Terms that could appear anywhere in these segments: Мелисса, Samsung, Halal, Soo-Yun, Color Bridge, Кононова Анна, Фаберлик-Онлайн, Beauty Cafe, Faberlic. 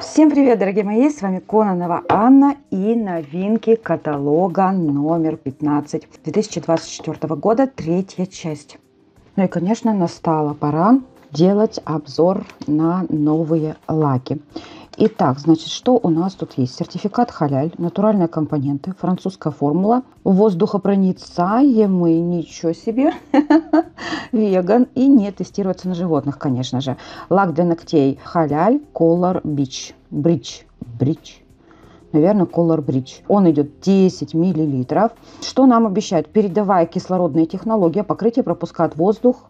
Всем привет, дорогие мои, с вами Кононова Анна и новинки каталога номер 15 2024 года, третья часть. Ну и, конечно, настала пора делать обзор на новые лаки. Итак, значит, что у нас тут есть? Сертификат халяль, натуральные компоненты, французская формула, воздухопроницаемый, ничего себе, веган и не тестируется на животных, конечно же. Лак для ногтей халяль, Color Bridge. Наверное, Color Bridge. Он идет 10 мл. Что нам обещает? Передовая кислородная технология, покрытие пропускает воду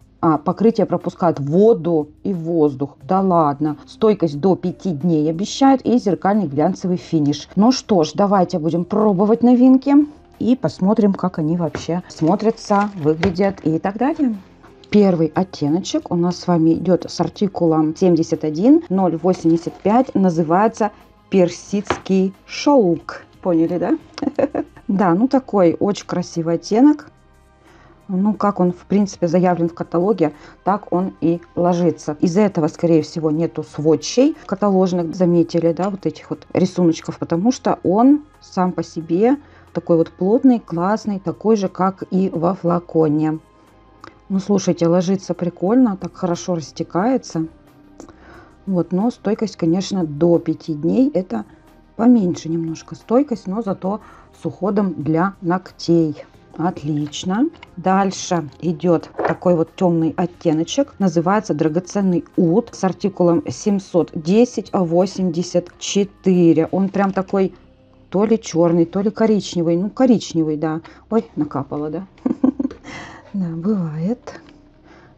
и воздух. Да ладно. Стойкость до 5 дней обещает и зеркальный глянцевый финиш. Ну что ж, давайте будем пробовать новинки и посмотрим, как они вообще смотрятся, выглядят и так далее. Первый оттеночек у нас с вами идет с артикулом 71 085. Называется персидский шелк. Поняли, да? Да, ну такой очень красивый оттенок. Ну, как он, в принципе, заявлен в каталоге, так он и ложится. Из-за этого, скорее всего, нету сводчей каталожных, заметили, да, вот этих вот рисуночков, потому что он сам по себе такой вот плотный, классный, такой же, как и во флаконе. Ну, слушайте, ложится прикольно, так хорошо растекается. Вот, но стойкость, конечно, до 5 дней, это поменьше немножко стойкость, но зато с уходом для ногтей. Отлично. Дальше идет такой вот темный оттеночек. Называется драгоценный ут с артикулом 710-84. Он прям такой то ли черный, то ли коричневый. Ну, коричневый, да. Ой, накапало, да? Да, бывает.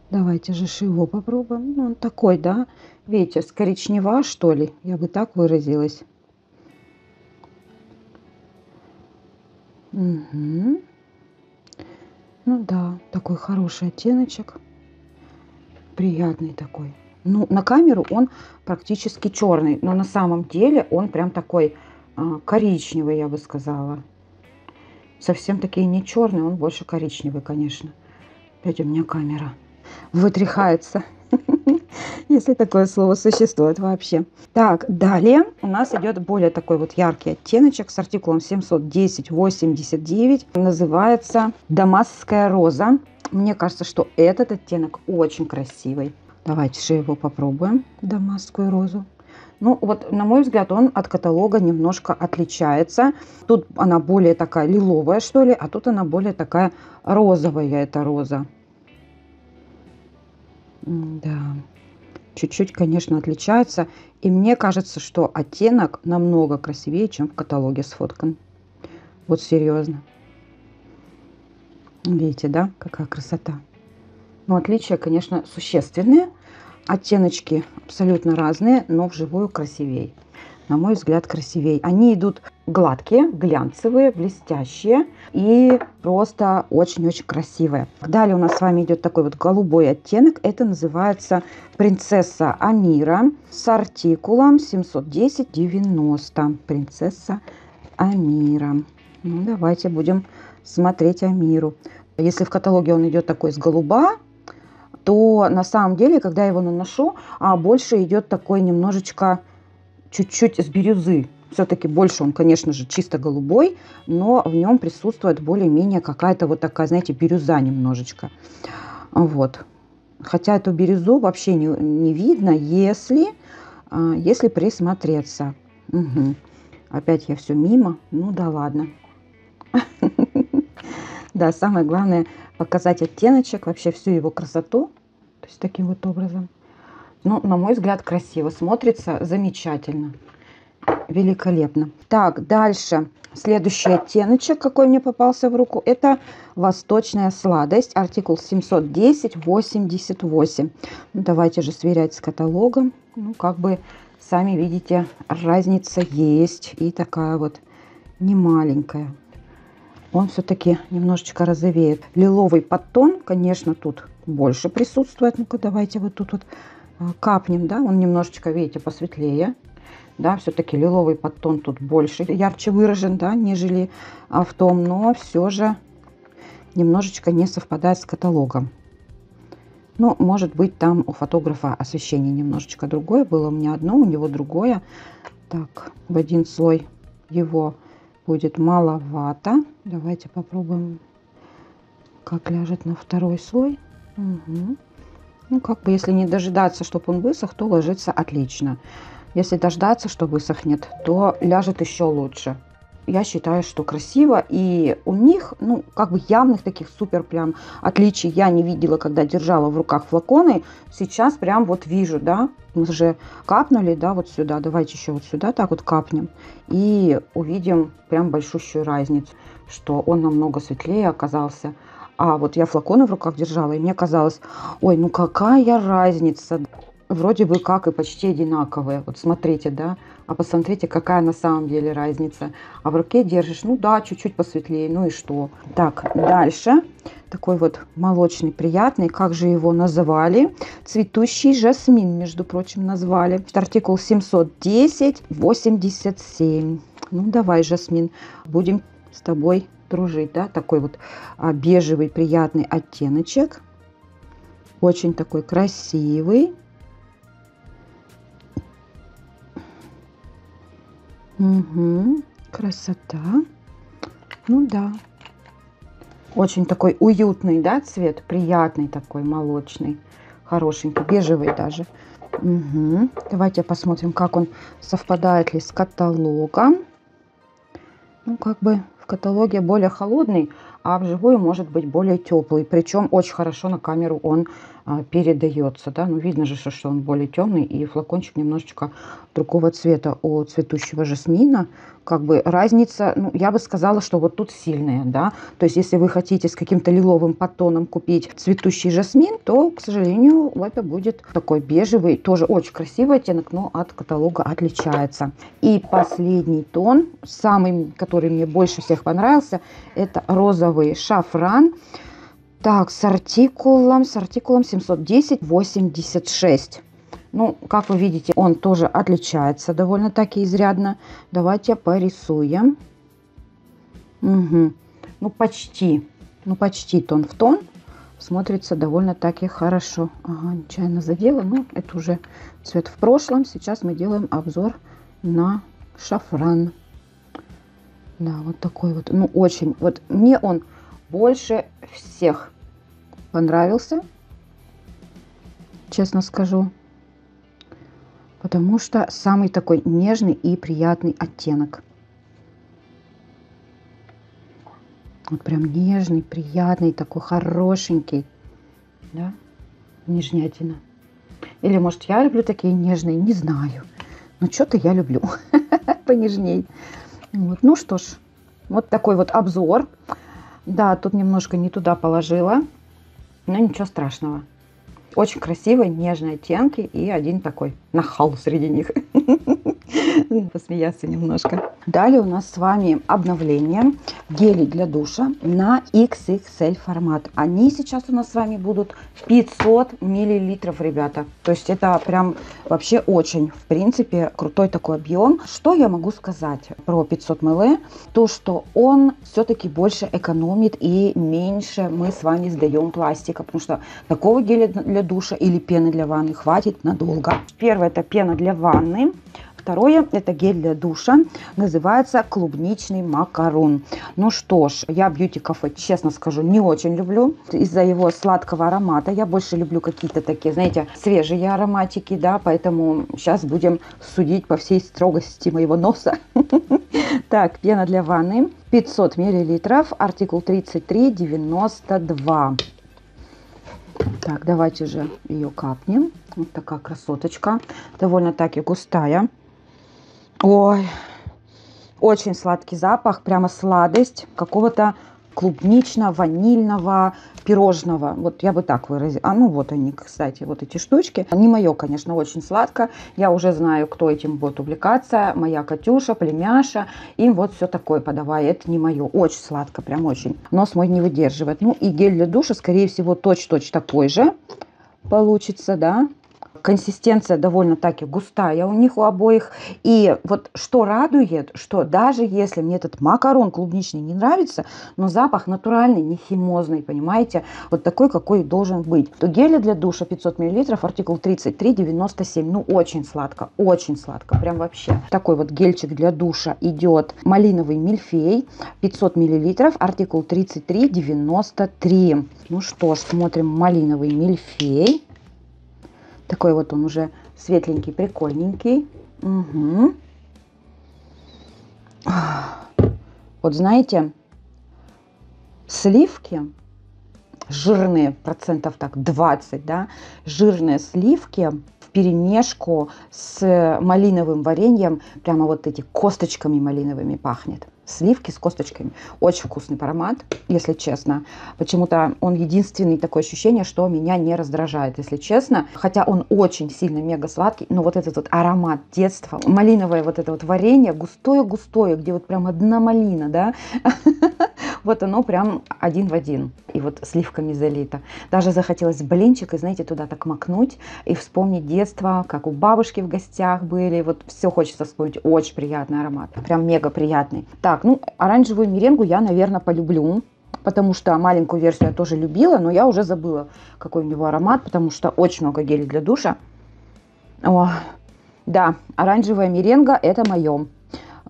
Давайте же его попробуем. Он такой, да? Видите, с коричнева, что ли? Я бы так выразилась. Угу. Ну да, такой хороший оттеночек, приятный такой. Ну, на камеру он практически черный, но на самом деле он прям такой коричневый, я бы сказала. Совсем такие не черный, он больше коричневый, конечно. Опять у меня камера вытряхается, если такое слово существует вообще. Так, далее у нас идет более такой вот яркий оттеночек с артикулом 710-89. Называется «Дамасская роза». Мне кажется, что этот оттенок очень красивый. Давайте же его попробуем, «Дамасскую розу». Ну, вот, на мой взгляд, он от каталога немножко отличается. Тут она более такая лиловая, что ли, а тут она более такая розовая, эта роза. Да, чуть-чуть, конечно, отличается. И мне кажется, что оттенок намного красивее, чем в каталоге сфоткан. Вот серьезно. Видите, да, какая красота. Но отличия, конечно, существенные. Оттеночки абсолютно разные, но вживую красивее. На мой взгляд, красивее. Они идут гладкие, глянцевые, блестящие и просто очень-очень красивые. Далее у нас с вами идет такой вот голубой оттенок. Это называется «Принцесса Амира» с артикулом 710-90. «Принцесса Амира». Ну, давайте будем смотреть Амиру. Если в каталоге он идет такой с голуба, то на самом деле, когда я его наношу, больше идет такой немножечко... чуть-чуть с бирюзы. Все-таки больше он, конечно же, чисто голубой, но в нем присутствует более-менее какая-то вот такая, знаете, бирюза немножечко. Вот. Хотя эту бирюзу вообще не видно, если присмотреться. Угу. Опять я все мимо. Ну да ладно. Да, самое главное показать оттеночек, вообще всю его красоту. То есть таким вот образом. Ну, на мой взгляд, красиво смотрится, замечательно, великолепно. Так, дальше. Следующий оттеночек, какой мне попался в руку, это «Восточная сладость», артикул 710-88. Ну, давайте же сверять с каталогом. Ну, как бы, сами видите, разница есть и такая вот немаленькая. Он все-таки немножечко розовеет. Лиловый подтон, конечно, тут больше присутствует. Ну-ка, давайте вот тут вот капнем, да, он немножечко, видите, посветлее, да, все-таки лиловый подтон тут больше, ярче выражен, да, нежели в том, но все же немножечко не совпадает с каталогом. Но, может быть, там у фотографа освещение немножечко другое. Было у меня одно, у него другое. Так, в один слой его будет маловато. Давайте попробуем, как ляжет на второй слой. Угу. Ну, как бы, если не дожидаться, чтобы он высох, то ложится отлично. Если дождаться, что высохнет, то ляжет еще лучше. Я считаю, что красиво, и у них, ну, как бы явных таких супер прям отличий я не видела, когда держала в руках флаконы. Сейчас прям вот вижу, да, мы же капнули, да, вот сюда, давайте еще вот сюда так вот капнем, и увидим прям большущую разницу, что он намного светлее оказался. А вот я флаконы в руках держала, и мне казалось, ой, ну какая разница, вроде бы как и почти одинаковые. Вот смотрите, да, а посмотрите, какая на самом деле разница. А в руке держишь, ну да, чуть-чуть посветлее, ну и что. Так, дальше. Такой вот молочный, приятный, как же его называли? Цветущий жасмин, между прочим, назвали. Артикул 710-87. Ну давай, жасмин, будем с тобой дружить, да. Такой вот бежевый, приятный оттеночек. Очень такой красивый. Угу, красота. Ну да. Очень такой уютный, да, цвет. Приятный такой, молочный. Хорошенький, бежевый даже. Угу. Давайте посмотрим, как он, совпадает ли с каталогом. Ну, как бы в каталоге более холодный, а вживую может быть более теплый. Причем очень хорошо на камеру он передается, да, ну видно же, что он более темный, и флакончик немножечко другого цвета у цветущего жасмина. Как бы разница, ну, я бы сказала, что вот тут сильная, да, то есть если вы хотите с каким-то лиловым подтоном купить цветущий жасмин, то, к сожалению, это будет такой бежевый, тоже очень красивый оттенок, но от каталога отличается. И последний тон, самый, который мне больше всех понравился, это розовый шафран. Так, с артикулом 710-86. Ну, как вы видите, он тоже отличается довольно-таки изрядно. Давайте порисуем. Угу. Ну, почти тон в тон. Смотрится довольно-таки хорошо. Ага, нечаянно задела, но это уже цвет в прошлом. Сейчас мы делаем обзор на шафран. Да, вот такой вот. Ну, очень. Вот мне он больше всех понравился, честно скажу, потому что самый такой нежный и приятный оттенок. Вот прям нежный, приятный, такой хорошенький, да, нежнятина. Или, может, я люблю такие нежные, не знаю, но что-то я люблю понежней. Ну что ж, вот такой вот обзор. Да, тут немножко не туда положила, но ничего страшного. Очень красивые, нежные оттенки и один такой нахал среди них. Посмеяться немножко. Далее у нас с вами обновление гелей для душа на XXL формат. Они сейчас у нас с вами будут 500 миллилитров, ребята. То есть это прям вообще очень, в принципе, крутой такой объем. Что я могу сказать про 500 мл? То, что он все-таки больше экономит и меньше мы с вами сдаем пластика. Потому что такого геля для душа или пены для ванны хватит надолго. Первое — это пена для ванны. Второе — это гель для душа, называется клубничный макарон. Ну что ж, я Beauty Cafe, честно скажу, не очень люблю из-за его сладкого аромата. Я больше люблю какие-то такие, знаете, свежие ароматики, да, поэтому сейчас будем судить по всей строгости моего носа. Так, пена для ванны, 500 мл, артикул 33,92. Так, давайте же ее капнем. Вот такая красоточка, довольно-таки густая. Ой, очень сладкий запах, прямо сладость какого-то клубнично-ванильного пирожного. Вот я бы так выразила. А ну вот они, кстати, вот эти штучки. Не мое, конечно, очень сладко. Я уже знаю, кто этим будет увлекаться. Моя Катюша, племяша. Им вот все такое подавай. Это не мое. Очень сладко, прям очень. Нос мой не выдерживает. Ну и гель для душа, скорее всего, точь-в-точь такой же получится, да. консистенция довольно-таки густая у них у обоих. И вот что радует, что даже если мне этот макарон клубничный не нравится, но запах натуральный, не химозный, понимаете, вот такой, какой должен быть. То геля для душа 500 мл, артикул 33,97. Ну, очень сладко, прям вообще. Такой вот гельчик для душа идет. Малиновый мильфей 500 мл, артикул 33,93. Ну что ж, смотрим малиновый мильфей. Такой вот он уже светленький, прикольненький. Угу. Вот знаете, сливки жирные, процентов так 20, да, жирные сливки вперемешку с малиновым вареньем, прямо вот эти косточками малиновыми пахнет. Сливки с косточками. Очень вкусный аромат, если честно. Почему-то он единственный, такое ощущение, что меня не раздражает, если честно. Хотя он очень сильно мега сладкий, но вот этот вот аромат детства, малиновое вот это вот варенье, густое-густое, где вот прям одна малина, да? Вот оно прям один в один. И вот сливками залито. Даже захотелось блинчик и, знаете, туда так макнуть и вспомнить детство, как у бабушки в гостях были. Вот все хочется вспомнить. Очень приятный аромат. Прям мега приятный. Так, ну, оранжевую меренгу я, наверное, полюблю. Потому что маленькую версию я тоже любила, но я уже забыла, какой у него аромат. Потому что очень много гелей для душа. О, да, оранжевая меренга – это мое.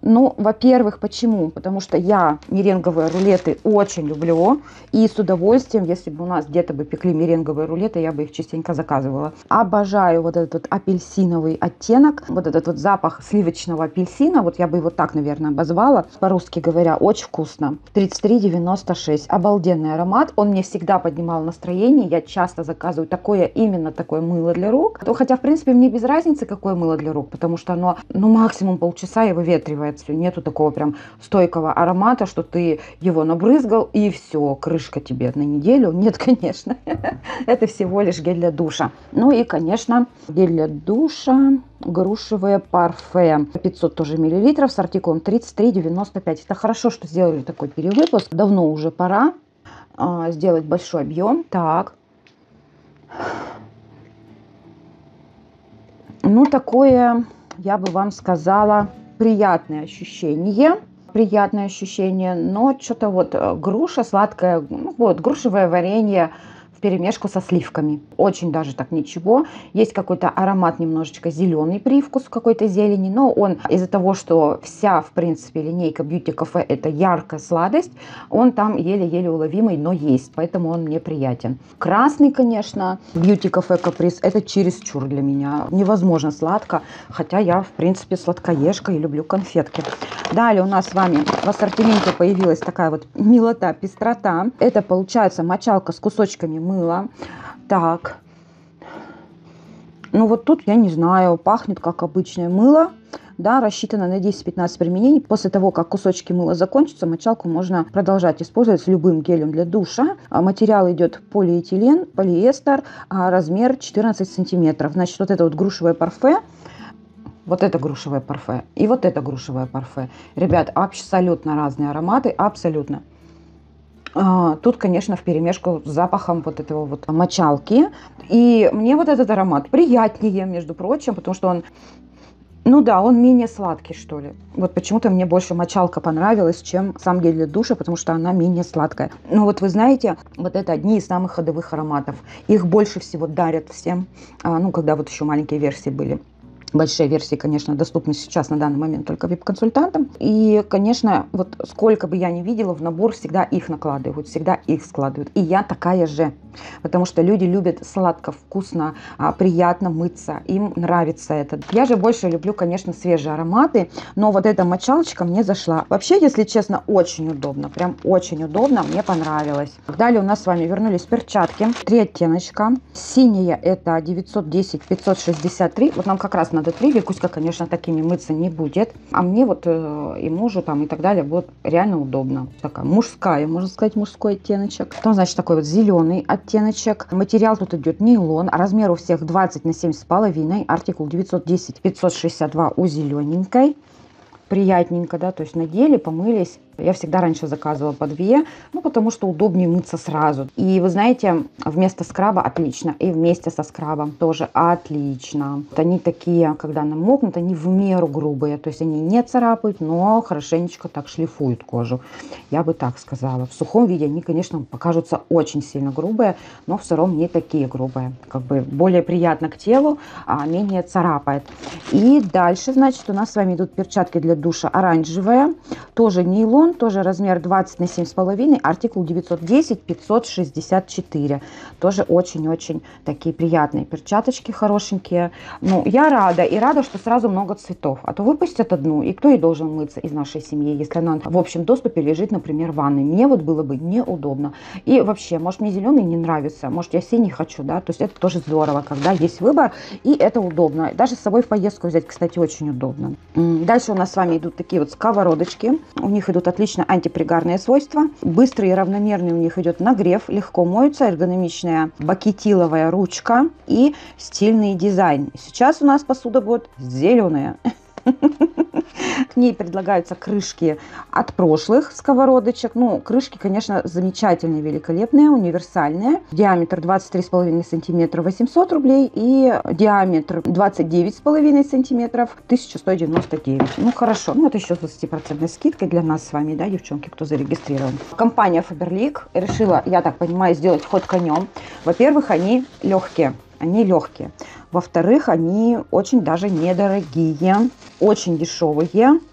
Ну, во-первых, почему? Потому что я меренговые рулеты очень люблю. И с удовольствием, если бы у нас где-то бы пекли меренговые рулеты, я бы их частенько заказывала. Обожаю вот этот вот апельсиновый оттенок. Вот этот вот запах сливочного апельсина. Вот я бы его так, наверное, обозвала. По-русски говоря, очень вкусно. 33,96. Обалденный аромат. Он мне всегда поднимал настроение. Я часто заказываю такое, именно такое мыло для рук. Хотя, в принципе, мне без разницы, какое мыло для рук. Потому что оно, ну, максимум полчаса и выветривает. Нету такого прям стойкого аромата, что ты его набрызгал и все, крышка тебе на неделю. Нет, конечно. Это всего лишь гель для душа. Ну и, конечно, гель для душа грушевое парфе 500 тоже миллилитров с артикулом 33,95. Это хорошо, что сделали такой перевыпуск. Давно уже пора сделать большой объем. Так. Ну, такое, я бы вам сказала... приятное ощущение, но что-то вот груша сладкая, вот грушевое варенье вперемешку со сливками. Очень даже так ничего. Есть какой-то аромат, немножечко зеленый привкус какой-то зелени, но он из-за того, что вся, в принципе, линейка Beauty Cafe это яркая сладость, он там еле-еле уловимый, но есть, поэтому он мне приятен. Красный, конечно, Beauty Cafe Caprice, это чересчур для меня. Невозможно сладко, хотя я, в принципе, сладкоежка и люблю конфетки. Далее у нас с вами в ассортименте появилась такая вот милота, пестрота. Это, получается, мочалка с кусочками мыла. Так. Ну вот тут, я не знаю, пахнет как обычное мыло. Да, рассчитано на 10-15 применений. После того, как кусочки мыла закончатся, мочалку можно продолжать использовать с любым гелем для душа. Материал идет полиэтилен, полиэстер, размер 14 сантиметров. Значит, вот это вот грушевое парфе. Вот это грушевое парфе и вот это грушевое парфе. Ребят, абсолютно разные ароматы, абсолютно. Тут, конечно, вперемешку с запахом вот этого вот мочалки. И мне вот этот аромат приятнее, между прочим, потому что он, ну да, он менее сладкий, что ли. Вот почему-то мне больше мочалка понравилась, чем сам гель для душа, потому что она менее сладкая. Но вот вы знаете, вот это одни из самых ходовых ароматов. Их больше всего дарят всем, ну, когда вот еще маленькие версии были. Большие версии, конечно, доступны сейчас на данный момент только вип-консультантам. И, конечно, вот сколько бы я ни видела, в набор всегда их накладывают, всегда их складывают. И я такая же, потому что люди любят сладко, вкусно, приятно мыться, им нравится это. Я же больше люблю, конечно, свежие ароматы, но вот эта мочалочка мне зашла. Вообще, если честно, очень удобно, прям очень удобно, мне понравилось. Далее у нас с вами вернулись перчатки. 3 оттеночка. Синяя это 910-563, вот нам как раз надо 3, Викуська, конечно, такими мыться не будет. А мне вот и мужу там и так далее будет реально удобно. Такая мужская, можно сказать, мужской оттеночек. Потом, значит, такой вот зеленый оттеночек. Материал тут идет нейлон. Размер у всех 20 на 7,5. Артикул 910-562 у зелененькой. Приятненько, да, то есть надели, помылись. Я всегда раньше заказывала по 2, ну, потому что удобнее мыться сразу. И вы знаете, вместо скраба отлично, и вместе со скрабом тоже отлично. Вот они такие, когда намокнут, они в меру грубые, то есть они не царапают, но хорошенечко так шлифуют кожу. Я бы так сказала. В сухом виде они, конечно, покажутся очень сильно грубые, но в сыром не такие грубые. Как бы более приятно к телу, а менее царапает. И дальше, значит, у нас с вами идут перчатки для душа оранжевые, тоже нейлон, тоже размер 20 на 7,5, артикул 910-564. Тоже очень-очень такие приятные перчаточки, хорошенькие. Ну, я рада, и рада, что сразу много цветов, а то выпустят одну, и кто и должен мыться из нашей семьи, если она в общем доступе лежит, например, в ванной. Мне вот было бы неудобно. И вообще, может, мне зеленый не нравится, может, я синий хочу, да, то есть это тоже здорово, когда есть выбор, и это удобно. Даже с собой в поездку взять, кстати, очень удобно. Дальше у нас с вами идут такие вот сковородочки. У них идут отлично антипригарные свойства. Быстрый и равномерный у них идет нагрев. Легко моются. Эргономичная бакетиловая ручка и стильный дизайн. Сейчас у нас посуда будет зеленая. К ней предлагаются крышки от прошлых сковородочек. Ну, крышки, конечно, замечательные, великолепные, универсальные. Диаметр 23,5 см 800 рублей и диаметр 29,5 см 1199. Ну, хорошо. Ну, это еще с 20% скидкой для нас с вами, да, девчонки, кто зарегистрирован. Компания Faberlic решила, я так понимаю, сделать ход конем. Во-первых, они легкие. Во-вторых, они очень даже недорогие, очень дешевые.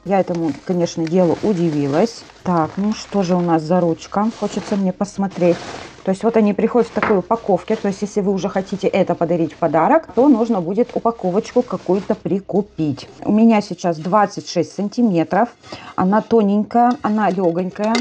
Я этому, конечно, делу удивилась. Так, ну что же у нас за ручка? Хочется мне посмотреть. То есть вот они приходят в такой упаковке. То есть если вы уже хотите это подарить в подарок, то нужно будет упаковочку какую-то прикупить. У меня сейчас 26 сантиметров. Она тоненькая, она легонькая.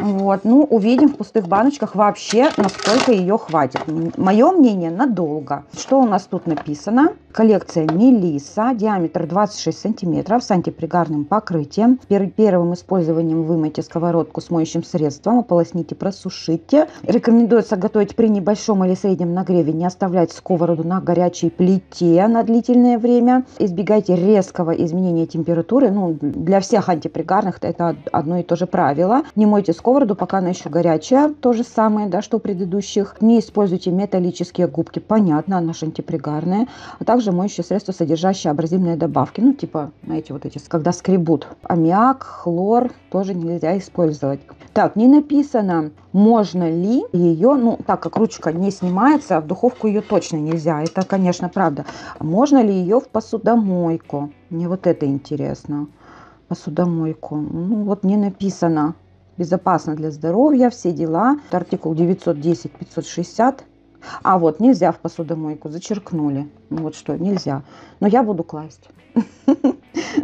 Вот, ну, увидим в пустых баночках вообще, насколько ее хватит. Мое мнение, надолго. Что у нас тут написано? Коллекция Melissa, диаметр 26 сантиметров с антипригарным покрытием. Перед первым использованием вымойте сковородку с моющим средством, ополосните, просушите. Рекомендуется готовить при небольшом или среднем нагреве, не оставлять сковороду на горячей плите на длительное время. Избегайте резкого изменения температуры. Ну, для всех антипригарных это одно и то же правило. Не мойте сковороду, пока она еще горячая, то же самое, да, что у предыдущих. Не используйте металлические губки, понятно, она же антипригарная, а также моющие средства, содержащие абразивные добавки, ну типа, знаете, вот эти, когда скребут, аммиак, хлор, тоже нельзя использовать. Так, не написано, можно ли ее, ну так как ручка не снимается, в духовку ее точно нельзя, это, конечно, правда. Можно ли ее в посудомойку? Мне вот это интересно. Посудомойку, ну вот не написано. Безопасно для здоровья, все дела. Артикул 910-560. А вот нельзя в посудомойку, зачеркнули. Вот что, нельзя. Но я буду класть.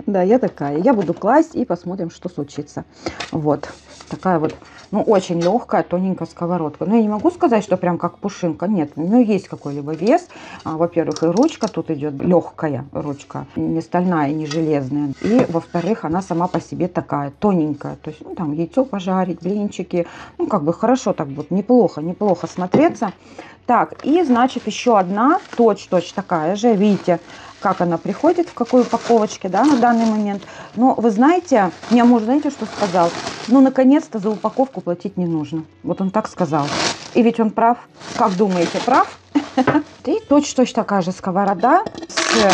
Да, я такая. Я буду класть и посмотрим, что случится. Вот. Такая вот, ну, очень легкая, тоненькая сковородка. Но я не могу сказать, что прям как пушинка. Нет, у нее есть какой-либо вес. Во-первых, и ручка тут идет легкая ручка. Не стальная, не железная. И, во-вторых, она сама по себе такая тоненькая. То есть, ну, там яйцо пожарить, блинчики. Ну, как бы хорошо так вот, неплохо, неплохо смотреться. Так, и, значит, еще одна точь-точь такая же. Видите, как она приходит, в какой упаковочке, да, на данный момент. Но вы знаете, мне муж, знаете, что сказал? Ну, наконец-то за упаковку платить не нужно. Вот он так сказал. И ведь он прав. Как думаете, прав? И точь-точь такая же сковорода с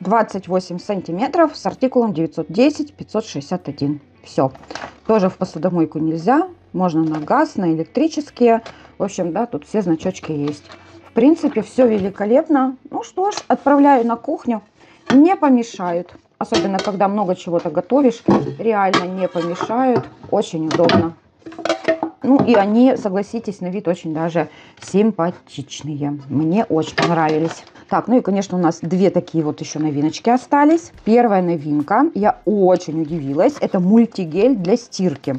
28 сантиметров с артикулом 910-561. Все. Тоже в посудомойку нельзя. Можно на газ, на электрические. В общем, да, тут все значочки есть. В принципе, все великолепно. Ну что ж, отправляю на кухню. Не помешают. Особенно, когда много чего-то готовишь, реально не помешают. Очень удобно. Ну и они, согласитесь, на вид очень даже симпатичные. Мне очень понравились. Так, ну и, конечно, у нас две такие вот еще новиночки остались. Первая новинка, я очень удивилась, это мультигель для стирки.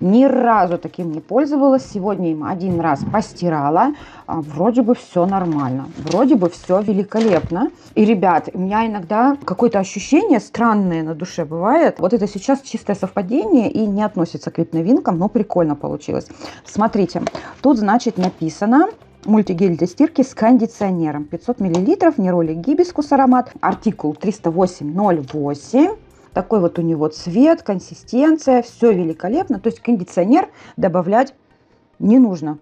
Ни разу таким не пользовалась. Сегодня им один раз постирала. Вроде бы все нормально. Вроде бы все великолепно. И, ребят, у меня иногда какое-то ощущение странное на душе бывает. Вот это сейчас чистое совпадение и не относится к вип-новинкам, но прикольно получилось. Смотрите, тут, значит, написано... Мультигель для стирки с кондиционером. 500 мл, нейроли гибискус аромат. Артикул 308.08. Такой вот у него цвет, консистенция, все великолепно. То есть кондиционер добавлять не нужно.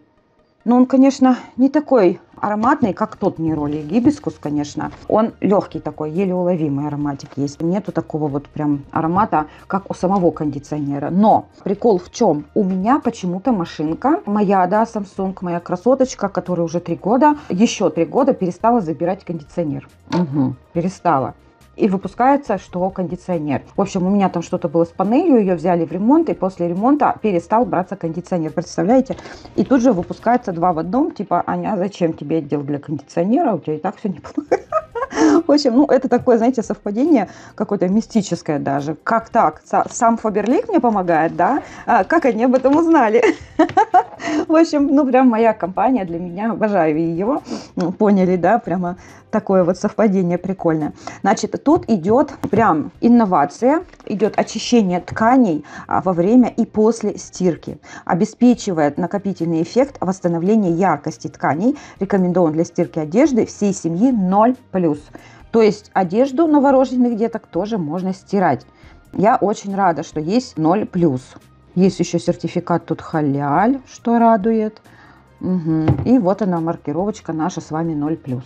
Но он, конечно, не такой ароматный, как тот Нейроли Гибискус, конечно. Он легкий такой, еле уловимый ароматик есть. Нету такого вот прям аромата, как у самого кондиционера. Но прикол в чем? У меня почему-то машинка, моя, да, Samsung, моя красоточка, которая уже 3 года, еще 3 года перестала забирать кондиционер. Угу, перестала. И выпускается, что кондиционер. В общем, у меня там что-то было с панелью, ее взяли в ремонт, и после ремонта перестал браться кондиционер, представляете? И тут же выпускается 2 в 1, типа, Аня, зачем тебе отдел для кондиционера, у тебя и так все неплохо. В общем, ну, это такое, знаете, совпадение какое-то мистическое даже. Как так? Сам Фаберлик мне помогает, да? А как они об этом узнали? В общем, ну, прям моя компания для меня, обожаю ее. Поняли, да? Прямо такое вот совпадение прикольное. Значит, тут идет прям инновация, идет очищение тканей во время и после стирки. Обеспечивает накопительный эффект восстановления яркости тканей. Рекомендован для стирки одежды всей семьи 0+. То есть одежду новорожденных деток тоже можно стирать. Я очень рада, что есть 0+. Есть еще сертификат тут халяль, что радует. Угу. И вот она, маркировочка наша с вами 0+.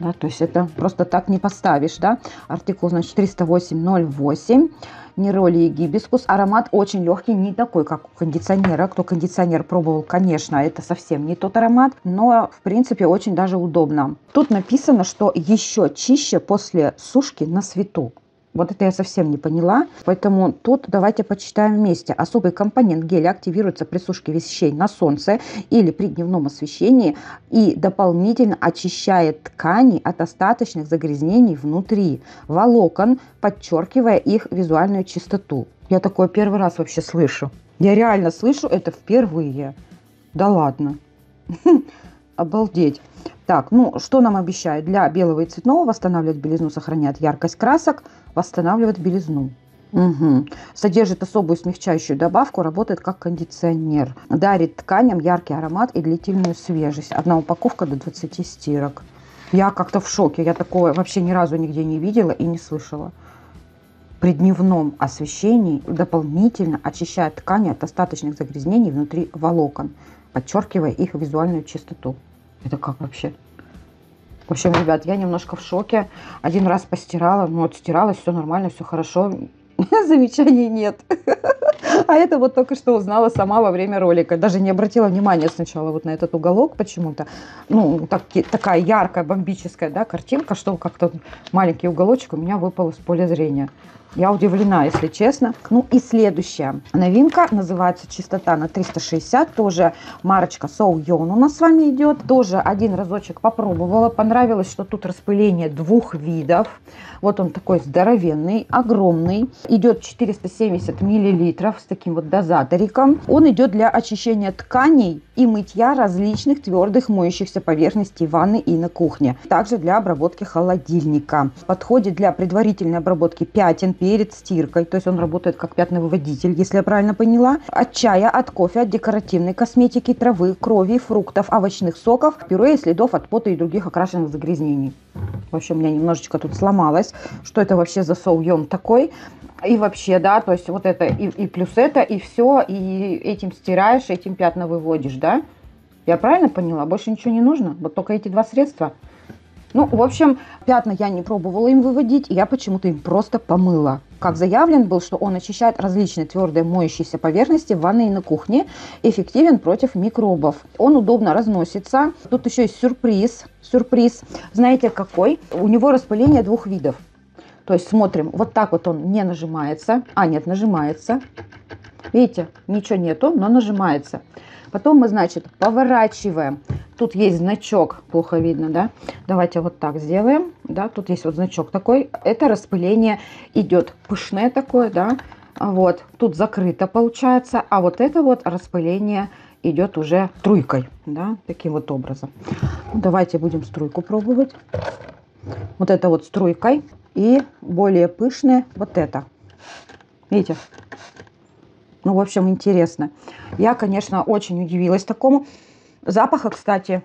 Да, то есть это просто так не поставишь, да. Артикул, значит, 308.08. Нейроли Гибискус. Аромат очень легкий, не такой, как у кондиционера. Кто кондиционер пробовал, конечно, это совсем не тот аромат, но, в принципе, очень даже удобно. Тут написано, что еще чище после сушки на свету. Вот это я совсем не поняла, поэтому тут давайте почитаем вместе. Особый компонент геля активируется при сушке вещей на солнце или при дневном освещении и дополнительно очищает ткани от остаточных загрязнений внутри волокон, подчеркивая их визуальную чистоту. Я такое первый раз вообще слышу. Я реально слышу это впервые. Да ладно. Обалдеть. Так, ну, что нам обещают? Для белого и цветного восстанавливает белизну, сохраняет яркость красок, восстанавливает белизну. Угу. Содержит особую смягчающую добавку, работает как кондиционер. Дарит тканям яркий аромат и длительную свежесть. Одна упаковка до 20 стирок. Я как-то в шоке, я такое вообще ни разу нигде не видела и не слышала. При дневном освещении дополнительно очищает ткани от остаточных загрязнений внутри волокон, подчеркивая их визуальную чистоту. Это как вообще? В общем, ребят, я немножко в шоке. Один раз постирала, ну, отстиралась, все нормально, все хорошо. Замечаний нет. А это вот только что узнала сама во время ролика. Даже не обратила внимания сначала вот на этот уголок почему-то. Ну, такая яркая, бомбическая, да, картинка, что как-то маленький уголочек у меня выпал из поля зрения. Я удивлена, если честно. Ну и следующая новинка называется «Чистота на 360». Тоже марочка Soo-Yun у нас с вами идет. Тоже один разочек попробовала. Понравилось, что тут распыление 2 видов. Вот он такой здоровенный, огромный. Идет 470 мл с таким вот дозаториком. Он идет для очищения тканей и мытья различных твердых моющихся поверхностей ванны и на кухне. Также для обработки холодильника. Подходит для предварительной обработки пятен перед стиркой, то есть он работает как пятновыводитель, если я правильно поняла, от чая, от кофе, от декоративной косметики, травы, крови, фруктов, овощных соков, пюре и следов от пота и других окрашенных загрязнений. Вообще у меня немножечко тут сломалось, что это вообще за Soo-Yun такой. И вообще, да, то есть вот это и плюс это, и все, и этим стираешь, этим пятна выводишь, да? Я правильно поняла? Больше ничего не нужно? Вот только эти 2 средства? Ну, в общем, пятна я не пробовала им выводить, я почему-то им просто помыла. Как заявлен был, что он очищает различные твердые моющиеся поверхности в ванной и на кухне, эффективен против микробов. Он удобно разносится. Тут еще есть сюрприз. Сюрприз, знаете какой? У него распыление 2 видов. То есть смотрим, вот так вот он не нажимается. А, нет, нажимается. Видите, ничего нету, но нажимается. Потом мы, значит, поворачиваем. Тут есть значок, плохо видно, да? Давайте вот так сделаем, да? Тут есть вот значок такой. Это распыление идет пышное такое, да? Вот, тут закрыто получается. А вот это вот распыление идет уже струйкой, да? Таким вот образом. Давайте будем струйку пробовать. Вот это вот струйкой. И более пышное вот это. Видите? Ну, в общем, интересно. Я, конечно, очень удивилась такому. Запаха, кстати...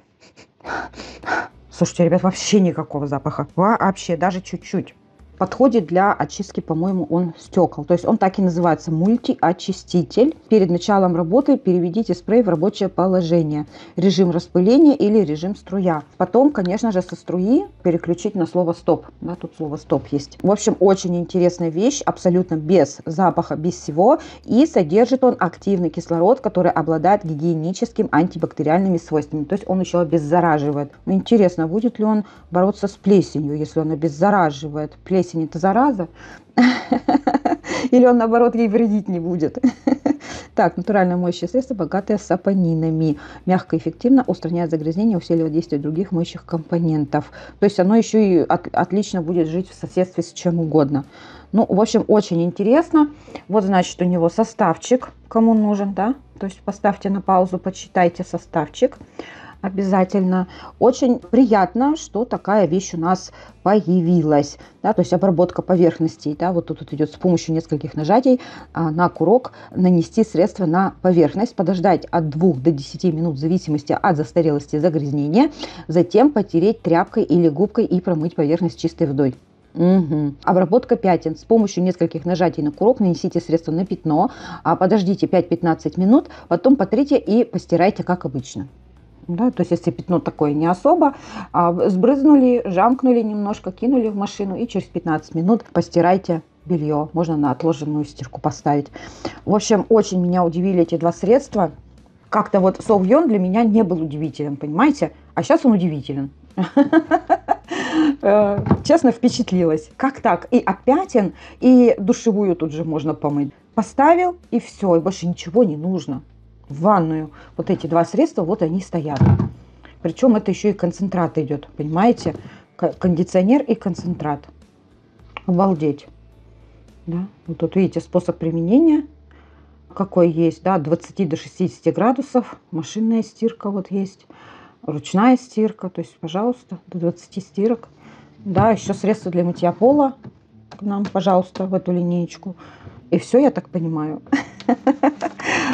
Слушайте, ребят, вообще никакого запаха. Вообще, даже чуть-чуть. Подходит для очистки, по-моему, он стекол. То есть он так и называется, мультиочиститель. Перед началом работы переведите спрей в рабочее положение. Режим распыления или режим струя. Потом, конечно же, со струи переключить на слово стоп. Да, тут слово стоп есть. В общем, очень интересная вещь, абсолютно без запаха, без всего. И содержит он активный кислород, который обладает гигиеническим антибактериальными свойствами. То есть он еще обеззараживает. Интересно, будет ли он бороться с плесенью, если он обеззараживает? Плесень — это зараза? Или он, наоборот, ей вредить не будет? Так, натуральное моющее средство, богатое сапонинами. Мягко и эффективно устраняет загрязнение, усиливает действие других моющих компонентов. То есть оно еще и отлично будет жить в соседстве с чем угодно. Ну, в общем, очень интересно. Вот, значит, у него составчик, кому нужен, да? То есть поставьте на паузу, почитайте составчик. Обязательно. Очень приятно, что такая вещь у нас появилась. Да, то есть обработка поверхностей. Да, вот тут идет с помощью нескольких нажатий на курок нанести средство на поверхность, подождать от 2 до 10 минут в зависимости от застарелости и загрязнения, затем потереть тряпкой или губкой и промыть поверхность чистой водой. Угу. Обработка пятен. С помощью нескольких нажатий на курок нанесите средство на пятно, подождите 5-15 минут, потом потрите и постирайте, как обычно. Да, то есть если пятно такое не особо, сбрызнули, жамкнули немножко, кинули в машину и через 15 минут постирайте белье. Можно на отложенную стирку поставить. В общем, очень меня удивили эти два средства. Как-то вот Soo-Yun для меня не был удивителен, понимаете? А сейчас он удивителен. Честно, впечатлилась. Как так? И от пятен, и душевую тут же можно помыть. Поставил, и все, и больше ничего не нужно. В ванную. Вот эти два средства, вот они стоят. Причем это еще и концентрат идет, понимаете? Кондиционер и концентрат. Обалдеть. Да? Вот тут видите способ применения, какой есть. Да? От 20 до 60 градусов. Машинная стирка вот есть. Ручная стирка. То есть, пожалуйста, до 20 стирок. Да, еще средства для мытья пола к нам, пожалуйста, в эту линеечку. И все, я так понимаю.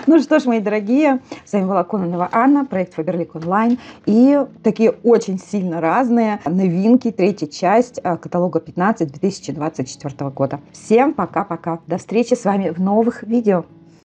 Ну что ж, мои дорогие, с вами была Кононова Анна, проект Faberlic Online. И такие очень сильно разные новинки, третья часть каталога 15 2024 года. Всем пока-пока. До встречи с вами в новых видео.